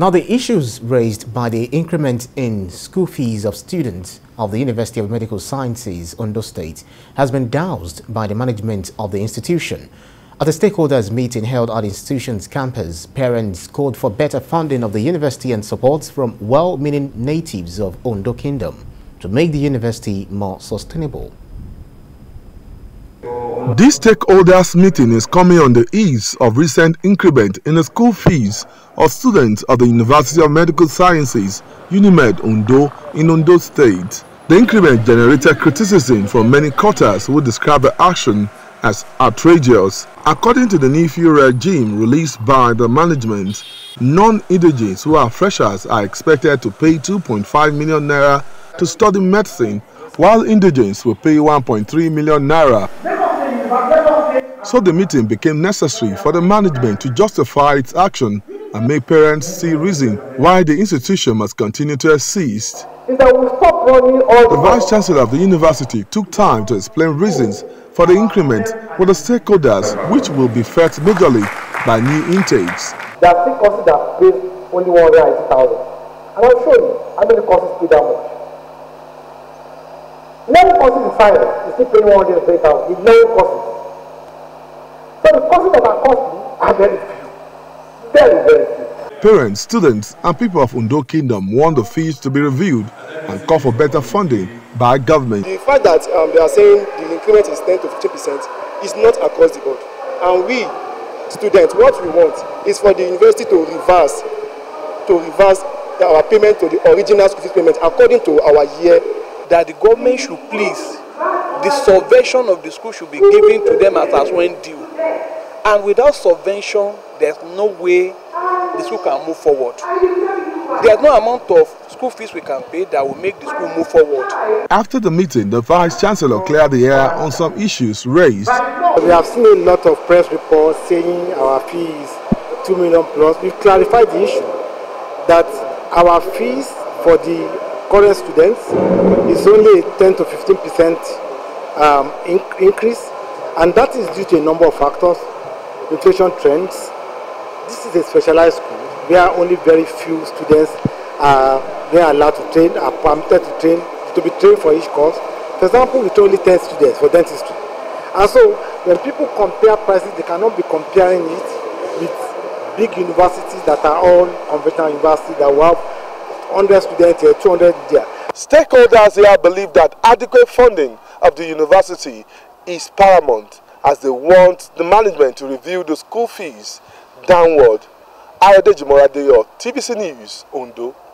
Now, the issues raised by the increment in school fees of students of the University of Medical Sciences, Ondo State, has been doused by the management of the institution. At a stakeholders' meeting held at the institution's campus, parents called for better funding of the university and support from well-meaning natives of Ondo Kingdom to make the university more sustainable. This stakeholders' meeting is coming on the ease of recent increment in the school fees of students of the University of Medical Sciences, Unimed Ondo, in Ondo State. The increment generated criticism from many quarters who describe the action as outrageous. According to the new regime released by the management, non-indigents who are freshers are expected to pay 2.5 million naira to study medicine, while indigents will pay 1.3 million naira. So the meeting became necessary for the management to justify its action and make parents see reason why the institution must continue to exist. The Vice-Chancellor of the University took time to explain reasons for the increment with the stakeholders, which will be fed majorly by new intakes. They are still considered based only 190,000. And I'll show you how many courses pay that much. 11 courses in science is still paying 130,000 in 11 courses. So the courses that are costly are very few. Very, very few. Parents, students, and people of Ondo Kingdom want the fees to be reviewed and call for better funding by government. The fact that they are saying the increment is 10 to 50% is not across the board. And we, students, what we want is for the university to reverse our payment to the original school fees payment according to our year. That the government should please, the subvention of the school should be given to them as when due. And without subvention, there's no way the school can move forward. There's no amount of school fees we can pay that will make the school move forward. After the meeting, the Vice-Chancellor cleared the air on some issues raised. We have seen a lot of press reports saying our fees 2 million plus. We've clarified the issue that our fees for the current students is only a 10 to 15% increase, and that is due to a number of factors, inflation trends. This is a specialized school where only very few students are allowed to train, are permitted to train, to be trained for each course. For example, with only 10 students for dentistry. And so when people compare prices, they cannot be comparing it with big universities that are all conventional universities that will have 100 students here, 200 there. Stakeholders here believe that adequate funding of the university is paramount, as they want the management to review the school fees downward. Ayodeji Moradeyo, TVC News, Ondo.